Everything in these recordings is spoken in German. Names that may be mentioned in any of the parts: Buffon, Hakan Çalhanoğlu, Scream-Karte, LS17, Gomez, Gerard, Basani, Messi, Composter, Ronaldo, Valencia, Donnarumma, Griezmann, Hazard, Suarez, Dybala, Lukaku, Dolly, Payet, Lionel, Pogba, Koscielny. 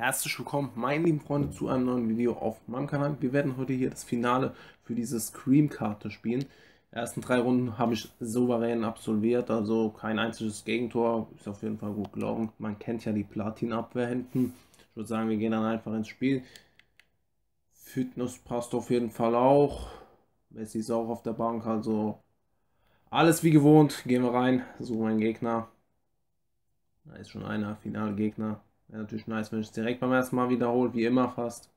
Herzlich willkommen, meine lieben Freunde, zu einem neuen Video auf meinem Kanal. Wir werden heute hier das Finale für diese Scream-Karte spielen. Die ersten 3 Runden habe ich souverän absolviert, also kein einziges Gegentor. Ist auf jeden Fall gut gelaufen. Man kennt ja die Platin-Abwehr hinten. Ich würde sagen, wir gehen dann einfach ins Spiel. Fitness passt auf jeden Fall auch. Messi ist auch auf der Bank, also alles wie gewohnt. Gehen wir rein, suchen einen Gegner. Da ist schon einer, Finalgegner. Wäre natürlich nice, wenn ich es direkt beim ersten Mal wiederhole, wie immer fast.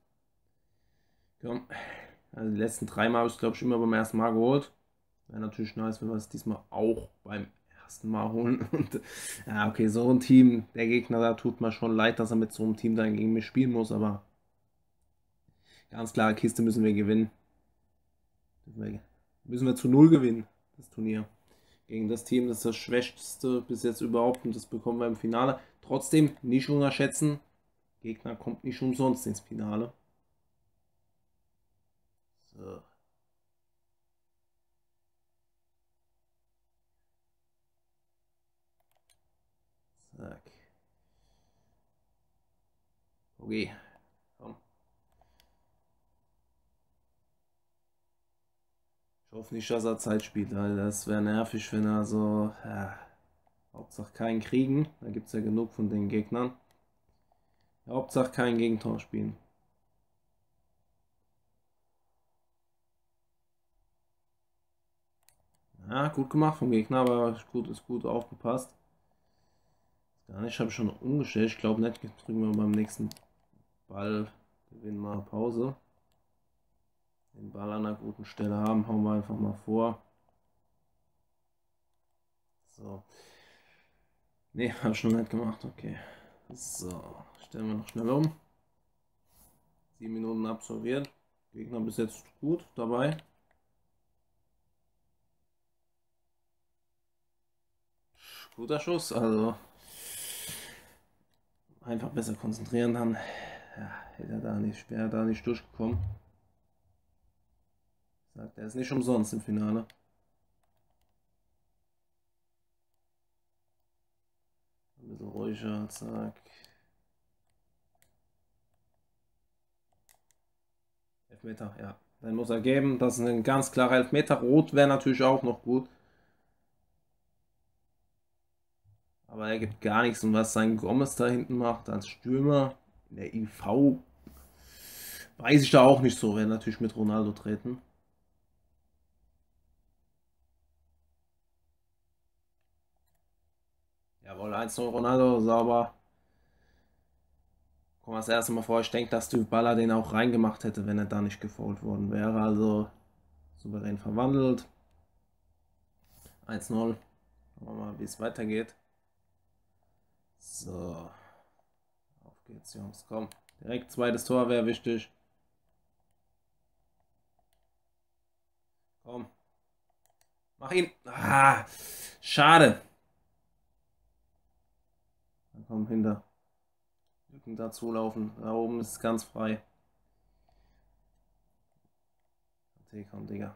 Komm. Also die letzten 3 Mal habe ich es, glaube ich, immer beim ersten Mal geholt. Wäre natürlich nice, wenn wir es diesmal auch beim ersten Mal holen. Und, ja, okay, so ein Team, der Gegner, da tut mir schon leid, dass er mit so einem Team dann gegen mich spielen muss, aber ganz klare Kiste, müssen wir gewinnen. Müssen wir zu 0 gewinnen, das Turnier. Gegen das Team, das ist das Schwächste bis jetzt überhaupt und das bekommen wir im Finale. Trotzdem nicht unterschätzen, Gegner kommt nicht umsonst ins Finale. So. Zack. Okay, komm. Ich hoffe nicht, dass er Zeit spielt, weil das wäre nervig, wenn er so... Ja. Hauptsache keinen kriegen, da gibt es ja genug von den Gegnern. Hauptsache kein Gegentor spielen. Ja, gut gemacht vom Gegner, aber gut, ist gut aufgepasst. Gar nicht, habe ich schon umgestellt, ich glaube nicht, drücken wir beim nächsten Ball, gewinnen mal Pause. Den Ball an einer guten Stelle haben, hauen wir einfach mal vor. So. Ne, habe schon nicht gemacht, okay. So, stellen wir noch schnell um. 7 Minuten absolviert. Gegner bis jetzt gut dabei. Guter Schuss, also einfach besser konzentrieren dann. Ja, hätte er da nicht, wäre da nicht durchgekommen. Sagt, er ist nicht umsonst im Finale. Ruhiger, zack. Elfmeter, ja. Dann muss er geben. Das ist ein ganz klarer Elfmeter. Rot wäre natürlich auch noch gut. Aber er gibt gar nichts. Und was sein Gomez da hinten macht als Stürmer in der IV, weiß ich da auch nicht so. Wäre natürlich mit Ronaldo treten. Jawohl, 1-0 Ronaldo, sauber. Komm, das erste Mal vor, ich denke, dass Dybala den auch reingemacht hätte, wenn er da nicht gefoult worden wäre. Also souverän verwandelt. 1-0. Schauen wir mal, wie es weitergeht. So. Auf geht's, Jungs. Komm. Direkt zweites Tor wäre wichtig. Komm. Mach ihn. Ah, schade. Dann kommen hinter. Lücken dazu laufen. Da oben ist es ganz frei. Okay, komm, Digga.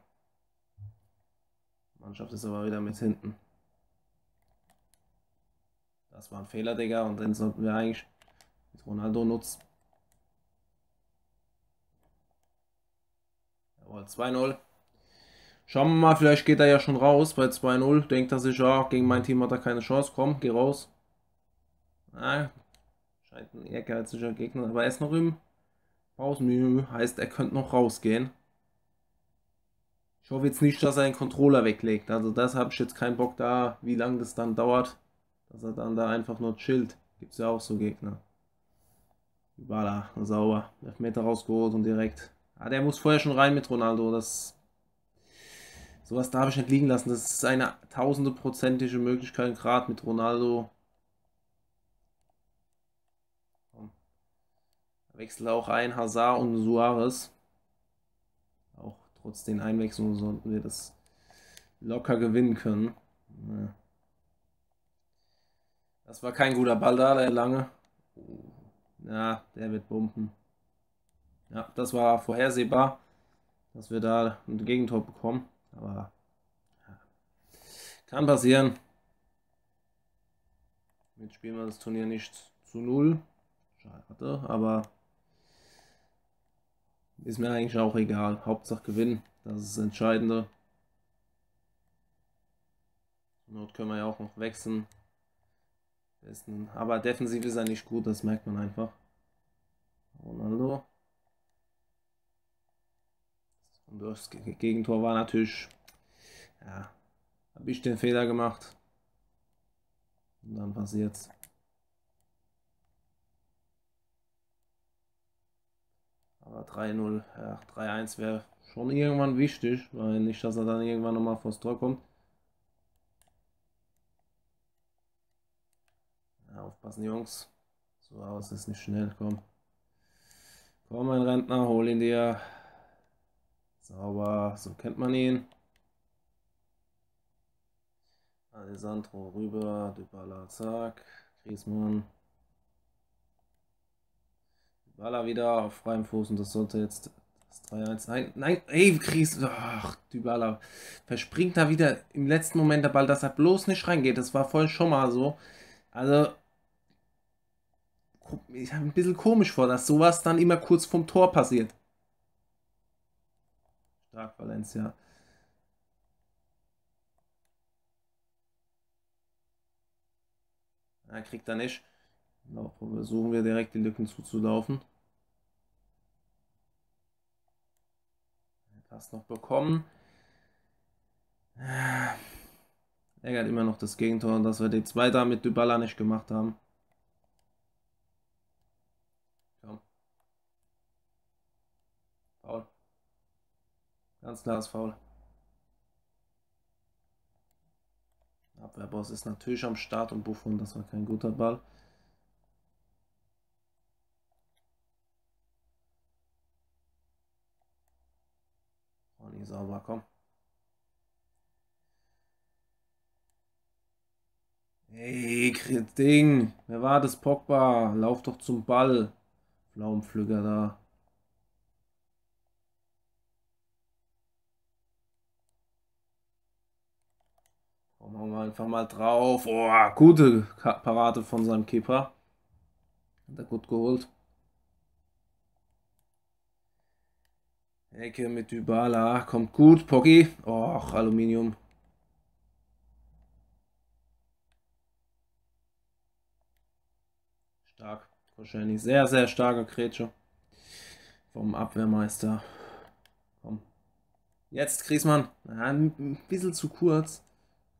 Mannschaft ist aber wieder mit hinten. Das war ein Fehler, Digga. Und den sollten wir eigentlich mit Ronaldo nutzen. Jawohl, 2-0. Schauen wir mal, vielleicht geht er ja schon raus bei 2-0. Denkt er sich, ja, gegen mein Team hat er keine Chance. Komm, geh raus. Ah, scheint ein ehrgeiziger Gegner, aber er ist noch im Pausenmenü, heißt, er könnte noch rausgehen. Ich hoffe jetzt nicht, dass er den Controller weglegt, also das habe ich jetzt keinen Bock da, wie lange das dann dauert, dass er dann da einfach nur chillt. Gibt es ja auch so Gegner. Dybala, sauber, Elfmeter rausgeholt und direkt. Ah, der muss vorher schon rein mit Ronaldo, das... Sowas darf ich nicht liegen lassen, das ist eine 1000-prozentige Möglichkeit, gerade mit Ronaldo. Wechsel auch ein, Hazard und Suarez. Auch trotz den Einwechslungen sollten wir das locker gewinnen können. Ja. Das war kein guter Ball da, der lange. Ja, der wird bumpen. Ja, das war vorhersehbar, dass wir da ein Gegentor bekommen. Aber ja, kann passieren. Jetzt spielen wir das Turnier nicht zu 0. Schade, aber ist mir eigentlich auch egal. Hauptsache gewinnen, das ist das Entscheidende. Zur Not können wir ja auch noch wechseln. Aber defensiv ist er nicht gut, das merkt man einfach. Ronaldo. Und das Gegentor war natürlich, ja, habe ich den Fehler gemacht. Und dann passiert's. Aber 3-0, ja, 3-1 wäre schon irgendwann wichtig, weil nicht, dass er dann irgendwann nochmal vors Tor kommt. Ja, aufpassen, Jungs. So aus ist nicht schnell, komm. Komm, mein Rentner, hol ihn dir. Sauber, so kennt man ihn. Alessandro rüber, Dybala, zack, Griezmann. Dybala wieder auf freiem Fuß und das sollte jetzt das 3-1 sein. Nein, ey, Griezmann, ach, Dybala verspringt da wieder im letzten Moment der Ball, dass er bloß nicht reingeht. Das war vorhin schon mal so. Also, ich habe ein bisschen komisch vor, dass sowas dann immer kurz vom Tor passiert. Stark, Valencia. Ja, kriegt er nicht. Genau, versuchen wir direkt die Lücken zuzulaufen. Das noch bekommen. Ärgert immer noch das Gegentor, dass wir die zwei da mit Dybala nicht gemacht haben. Komm. Foul. Ganz klares Foul. Abwehrboss ist natürlich am Start und Buffon, das war kein guter Ball. Oh, nicht sauber, komm. Ey, Ding. Wer war das? Pogba. Lauf doch zum Ball. Blauenpflüger da. Machen wir einfach mal drauf. Oh, gute Parade von seinem Keeper. Hat er gut geholt. Ecke mit Dybala. Kommt gut, Poggi. Och, Aluminium. Stark. Wahrscheinlich sehr, sehr starke Grätsche vom Abwehrmeister. Komm. Jetzt, Griezmann. Ja, ein bisschen zu kurz.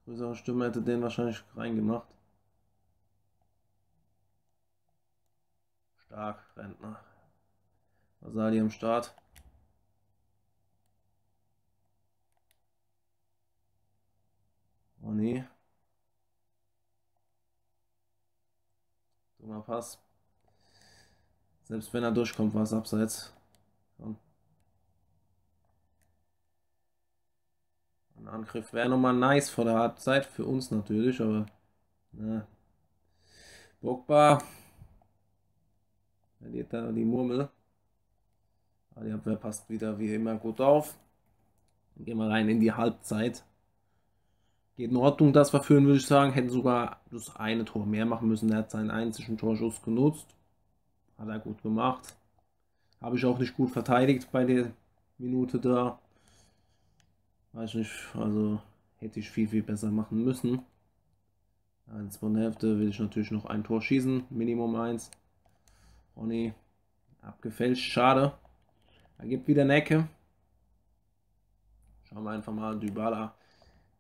Größere Stimme hätte den wahrscheinlich reingemacht. Stark, Rentner. Basani am Start. Oh nee. Dummer Pass. Selbst wenn er durchkommt, war es abseits. Und ein Angriff wäre nochmal nice vor der Halbzeit, für uns natürlich, aber ne. Pogba verliert da die Murmel. Aber die Abwehr passt wieder wie immer gut auf. Dann gehen wir rein in die Halbzeit. Geht in Ordnung, das wir führen, würde ich sagen. Hätten sogar das eine Tor mehr machen müssen. Er hat seinen einzigen Torschuss genutzt. Hat er gut gemacht. Habe ich auch nicht gut verteidigt bei der Minute da. Weiß nicht, also hätte ich viel, viel besser machen müssen. In der zweiten Hälfte will ich natürlich noch ein Tor schießen, Minimum 1. Oh nee, abgefälscht, schade. Er gibt wieder eine Ecke. Schauen wir einfach mal, Dybala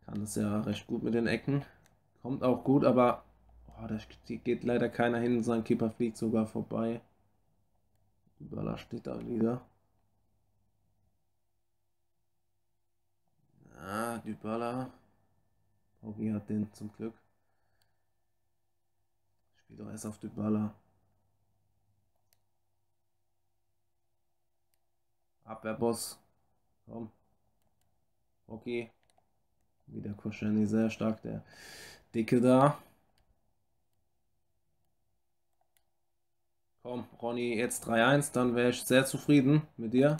kann das ja recht gut mit den Ecken. Kommt auch gut, aber oh, da geht leider keiner hin, sein Keeper fliegt sogar vorbei. Dybala steht da wieder. Ah, Dybala. Poggi hat den zum Glück. Spielt doch erst auf Dybala. Abwehrboss. Komm. Poggi. Wieder Koscielny, sehr stark, der Dicke da. Komm, Ronny, jetzt 3-1, dann wäre ich sehr zufrieden mit dir.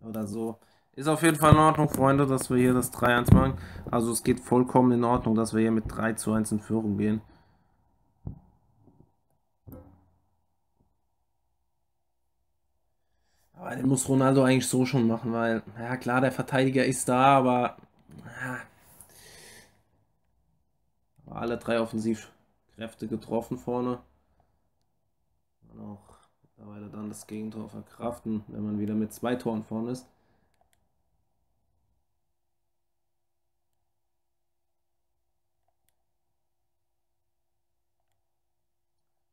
Oder so. Ist auf jeden Fall in Ordnung, Freunde, dass wir hier das 3-1 machen. Also es geht vollkommen in Ordnung, dass wir hier mit 3-1 in Führung gehen. Aber den muss Ronaldo eigentlich so schon machen, weil, ja klar, der Verteidiger ist da, aber ja. Alle drei Offensivkräfte getroffen vorne. Und auch mittlerweile dann das Gegentor verkraften, wenn man wieder mit 2 Toren vorne ist.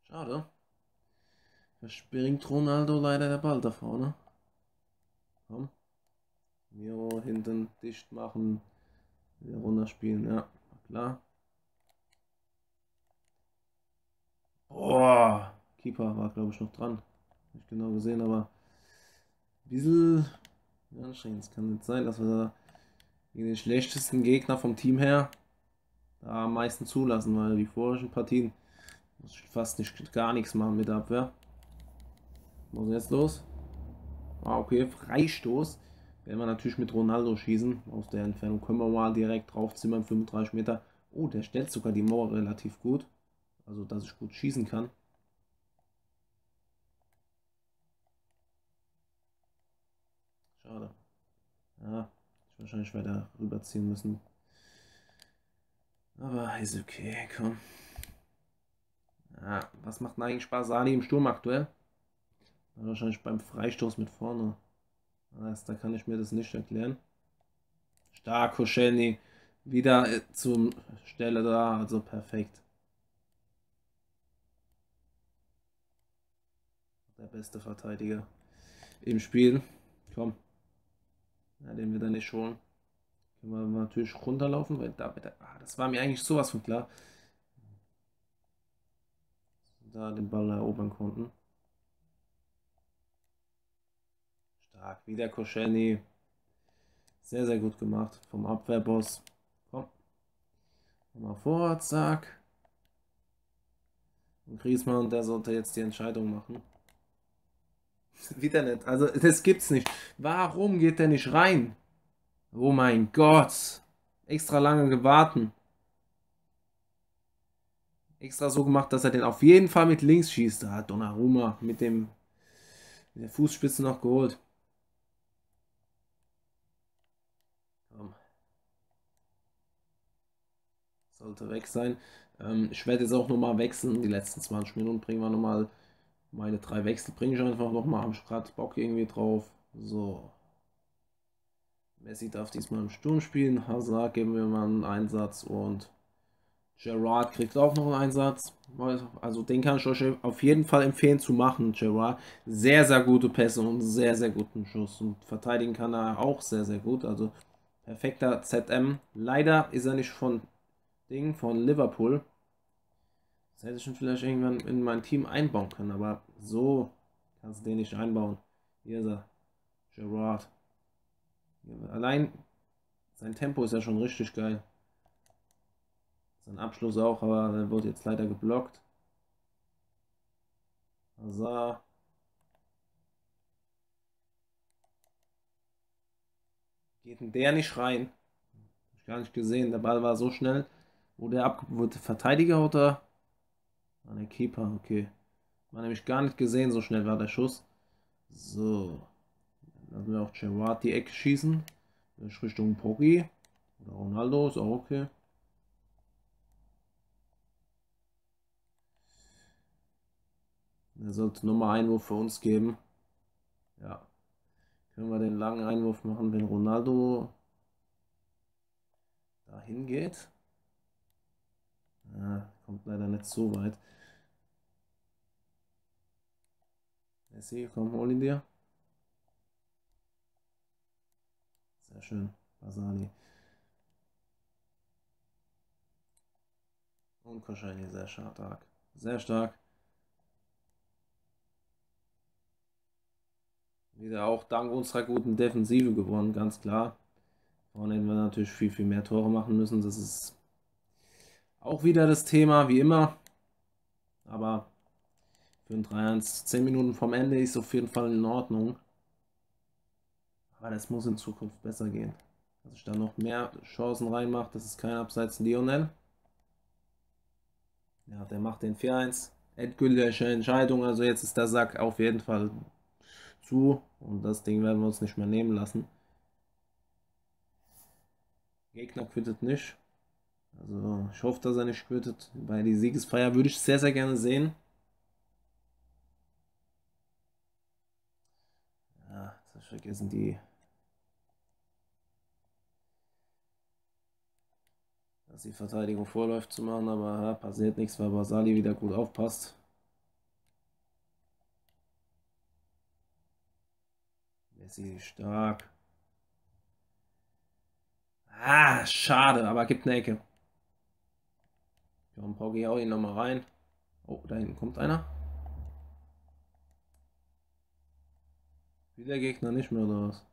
Schade. Verspringt Ronaldo leider der Ball da vorne. Komm. Miro hinten dicht machen. Wieder runterspielen, ja, klar. Oh, Keeper war, glaube ich, noch dran. Nicht genau gesehen, aber ein bisschen anstrengend. Es kann nicht sein, dass wir da gegen den schlechtesten Gegner vom Team her da am meisten zulassen, weil die vorigen Partien muss ich fast nicht, gar nichts machen mit der Abwehr. Was ist jetzt los? Ah, okay, Freistoß. Werden wir natürlich mit Ronaldo schießen. Aus der Entfernung können wir mal direkt draufzimmern, 35 Meter. Oh, der stellt sogar die Mauer relativ gut. Also, dass ich gut schießen kann. Schade. Ja, ich wahrscheinlich weiter rüberziehen müssen. Aber ist okay, komm. Ja, was macht denn eigentlich Basani im Sturm aktuell? Wahrscheinlich beim Freistoß mit vorne. Da kann ich mir das nicht erklären. Stark, Koscielny. Wieder zum Stelle da, also perfekt. Der beste Verteidiger im Spiel. Komm. Ja, den wir da nicht schon. Können wir natürlich runterlaufen, weil da bitte. Ah, das war mir eigentlich sowas von klar. Da den Ball erobern konnten. Stark. Wieder Koscielny. Sehr, sehr gut gemacht vom Abwehrboss. Komm. Nochmal vor, zack. Und Griezmann, der sollte jetzt die Entscheidung machen. Wieder nicht. Also, das gibt's nicht. Warum geht der nicht rein? Oh mein Gott. Extra lange gewartet. Extra so gemacht, dass er den auf jeden Fall mit links schießt. Da hat Donnarumma mit der Fußspitze noch geholt. Sollte weg sein. Ich werde jetzt auch nochmal wechseln. Die letzten 20 Minuten bringen wir nochmal. Meine 3 Wechsel bringe ich einfach nochmal, am Start Bock irgendwie drauf. So. Messi darf diesmal im Sturm spielen. Hazard geben wir mal einen Einsatz und Gerard kriegt auch noch einen Einsatz. Also den kann ich euch auf jeden Fall empfehlen zu machen, Gerard. Sehr, sehr gute Pässe und sehr, sehr guten Schuss. Und verteidigen kann er auch sehr, sehr gut. Also perfekter ZM. Leider ist er nicht von Liverpool. Das hätte ich schon vielleicht irgendwann in mein Team einbauen können, aber so kannst du den nicht einbauen. Hier ist er, Gerard. Allein sein Tempo ist ja schon richtig geil. Sein Abschluss auch, aber er wird jetzt leider geblockt. Hazard. Geht denn der nicht rein? Hab ich gar nicht gesehen, der Ball war so schnell. Wurde Verteidiger oder? An der Keeper, okay. War nämlich gar nicht gesehen, so schnell war der Schuss. So. Dann lassen wir auch Gerard die Ecke schießen. Richtung Pogba. Oder Ronaldo, ist auch okay. Er sollte nochmal Einwurf für uns geben. Ja. Können wir den langen Einwurf machen, wenn Ronaldo dahin geht? Ja, kommt leider nicht so weit. Messi, komm, hol ihn dir. Sehr schön, Basani. Und Koscielny, sehr stark. Sehr stark. Wieder auch dank unserer guten Defensive gewonnen, ganz klar. Vorne hätten wir natürlich viel, viel mehr Tore machen müssen. Das ist auch wieder das Thema, wie immer. Aber für ein 3-1, 10 Minuten vom Ende ist auf jeden Fall in Ordnung. Aber das muss in Zukunft besser gehen. Dass ich da noch mehr Chancen reinmache, das ist kein Abseits. Lionel. Ja, der macht den 4-1. Endgültige Entscheidung, also jetzt ist der Sack auf jeden Fall zu. Und das Ding werden wir uns nicht mehr nehmen lassen. Gegner quittet nicht. Also ich hoffe, dass er nicht quittet. Bei die Siegesfeier würde ich sehr, sehr gerne sehen. Ja, das ist vergessen die. Dass die Verteidigung vorläuft zu machen, aber ja, passiert nichts, weil Basani wieder gut aufpasst. Messi stark. Ah, schade, aber gibt eine Ecke. John Pogba auch ihn nochmal rein. Oh, da hinten kommt einer. Will der Gegner nicht mehr oder was?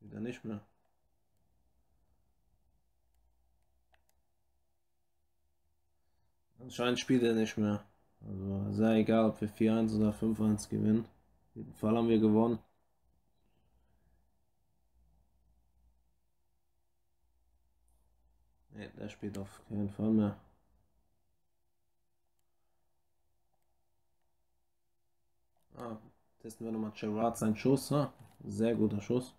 Wieder nicht mehr. Anscheinend spielt er nicht mehr. Also sei egal, ob wir 4-1 oder 5-1 gewinnen. Auf jeden Fall haben wir gewonnen. Ne, der spielt auf keinen Fall mehr. Ah, testen wir nochmal Gerard seinen Schuss. Ha? Sehr guter Schuss.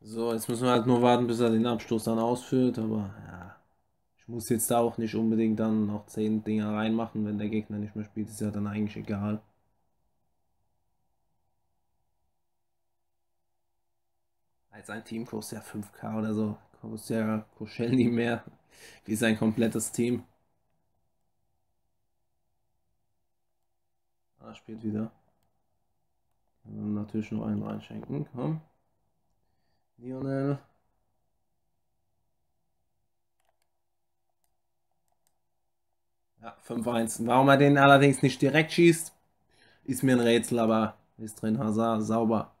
So, jetzt müssen wir halt nur warten, bis er den Abstoß dann ausführt, aber ja, ich muss jetzt da auch nicht unbedingt dann noch 10 Dinger reinmachen, wenn der Gegner nicht mehr spielt, ist ja dann eigentlich egal. Als ein Team kostet ja 5K oder so, kostet ja Koscielny mehr, wie sein komplettes Team. Ah, spielt wieder. Dann natürlich nur einen reinschenken, komm. Lionel. Ja, 5-1. Warum er den allerdings nicht direkt schießt, ist mir ein Rätsel, aber ist drin. Hazard, sauber.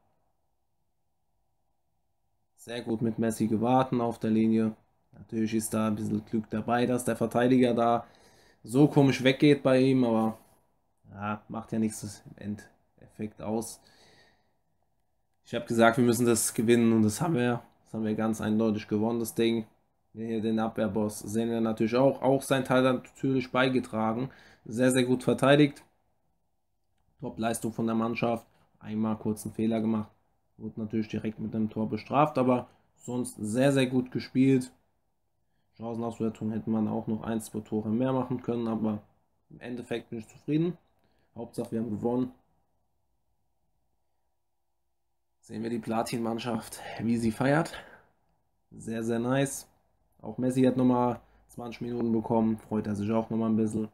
Sehr gut mit Messi gewartet auf der Linie. Natürlich ist da ein bisschen Glück dabei, dass der Verteidiger da so komisch weggeht bei ihm, aber ja, macht ja nichts im Endeffekt aus. Ich habe gesagt, wir müssen das gewinnen und das haben wir. Das haben wir ganz eindeutig gewonnen, das Ding. Hier den Abwehrboss sehen wir natürlich auch. Auch sein Teil natürlich beigetragen. Sehr, sehr gut verteidigt. Top-Leistung von der Mannschaft. Einmal kurzen Fehler gemacht. Wurde natürlich direkt mit einem Tor bestraft, aber sonst sehr, sehr gut gespielt. Chancenauswertung hätte man auch noch 1-2 Tore mehr machen können, aber im Endeffekt bin ich zufrieden. Hauptsache, wir haben gewonnen. Sehen wir die Platin-Mannschaft, wie sie feiert. Sehr, sehr nice. Auch Messi hat nochmal 20 Minuten bekommen. Freut er sich auch nochmal ein bisschen.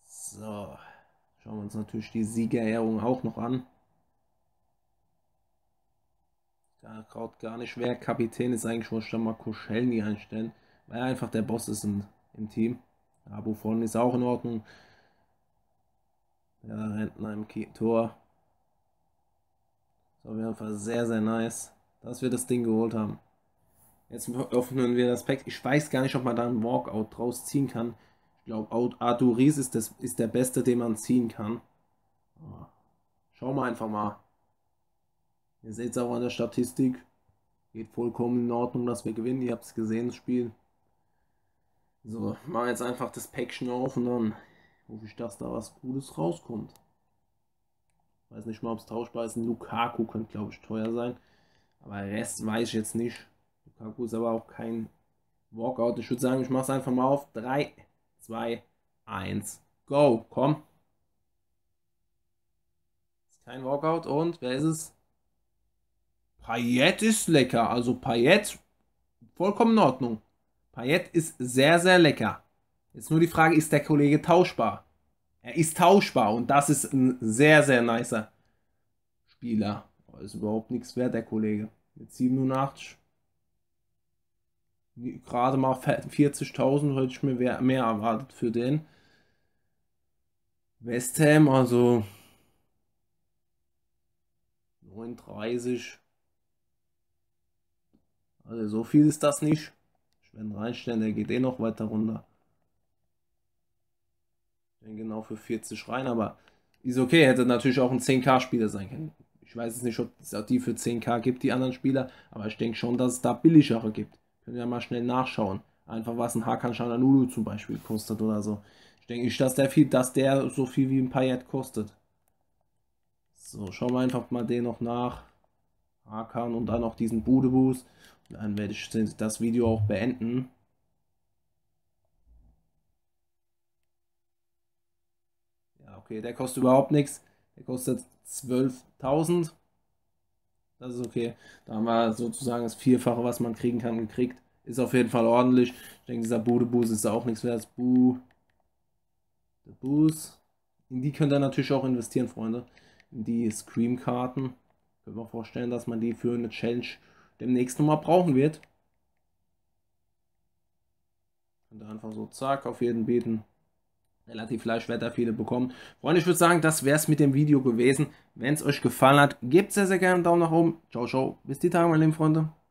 So. Schauen wir uns natürlich die Siegerehrung auch noch an. Da kraut gar nicht, wer Kapitän ist eigentlich. Ich wollte mal Koscielny einstellen, weil er einfach der Boss ist im Team. Ja, Buffon ist auch in Ordnung. Ja, Rentner im Tor. Das war auf jeden Fall sehr, sehr nice, dass wir das Ding geholt haben. Jetzt öffnen wir das Pack. Ich weiß gar nicht, ob man da einen Walkout draus ziehen kann. Ich glaube, Arthur Ries ist der Beste, den man ziehen kann. Schauen wir einfach mal. Ihr seht es auch an der Statistik. Geht vollkommen in Ordnung, dass wir gewinnen. Ihr habt es gesehen, das Spiel. So, machen wir jetzt einfach das Päckchen auf und dann hoffe ich, dass da was Gutes rauskommt. Weiß nicht mal, ob es tauschbar ist. Ein Lukaku könnte, glaube ich, teuer sein. Aber der Rest weiß ich jetzt nicht. Lukaku ist aber auch kein Walkout. Ich würde sagen, ich mache es einfach mal auf. 3, 2, 1, go. Komm. Ist kein Walkout. Und wer ist es? Payet ist lecker. Also Payet, vollkommen in Ordnung. Payet ist sehr, sehr lecker. Jetzt nur die Frage, ist der Kollege tauschbar? Er ist tauschbar und das ist ein sehr, sehr nicer Spieler. Oh, ist überhaupt nichts wert, der Kollege. Mit 87. Gerade mal 40.000, hätte ich mir mehr erwartet für den. West Ham, also 39. Also so viel ist das nicht. Ich werde ihn reinstellen, der geht eh noch weiter runter. Genau für 40 rein, aber ist okay. Hätte natürlich auch ein 10K-Spieler sein können. Ich Ich weiß es nicht, ob es auch die für 10k gibt, die anderen Spieler, aber ich denke schon, dass es da billigere gibt. Können wir mal schnell nachschauen. Einfach was ein Hakan Çalhanoğlu zum Beispiel kostet oder so. Ich denke nicht, dass der so viel wie ein Payet kostet. So, schauen wir einfach mal den noch nach. Hakan und dann auch diesen Budebus. Und dann werde ich das Video auch beenden. Ja, okay, der kostet überhaupt nichts. Der kostet 12.000. Das ist okay. Da haben wir sozusagen das Vierfache, was man kriegen kann, gekriegt. Ist auf jeden Fall ordentlich. Ich denke, dieser Budebus ist auch nichts wert. Budebus. In die könnt ihr natürlich auch investieren, Freunde. In die Scream-Karten. Können wir vorstellen, dass man die für eine Challenge demnächst nochmal brauchen wird. Und einfach so zack auf jeden bieten. Relativ leicht werden da viele bekommen. Freunde, ich würde sagen, das wäre es mit dem Video gewesen. Wenn es euch gefallen hat, gebt sehr, sehr gerne einen Daumen nach oben. Ciao, ciao. Bis die Tage, meine lieben Freunde.